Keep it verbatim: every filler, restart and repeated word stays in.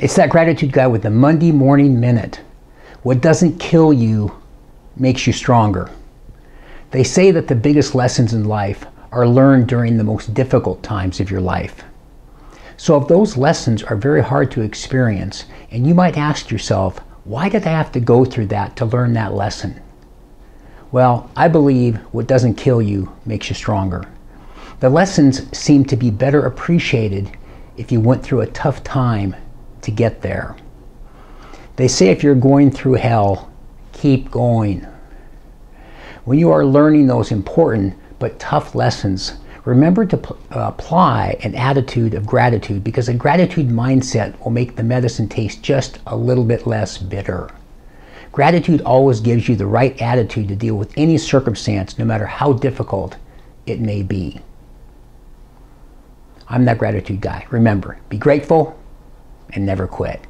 It's that gratitude guy with the Monday morning minute. What doesn't kill you makes you stronger. They say that the biggest lessons in life are learned during the most difficult times of your life. So if those lessons are very hard to experience, and you might ask yourself, why did I have to go through that to learn that lesson? Well, I believe what doesn't kill you makes you stronger. The lessons seem to be better appreciated if you went through a tough time to get there. They say if you're going through hell, keep going. When you are learning those important but tough lessons, remember to pl- apply an attitude of gratitude, because a gratitude mindset will make the medicine taste just a little bit less bitter. Gratitude always gives you the right attitude to deal with any circumstance, no matter how difficult it may be. I'm that gratitude guy. Remember, be grateful and never quit.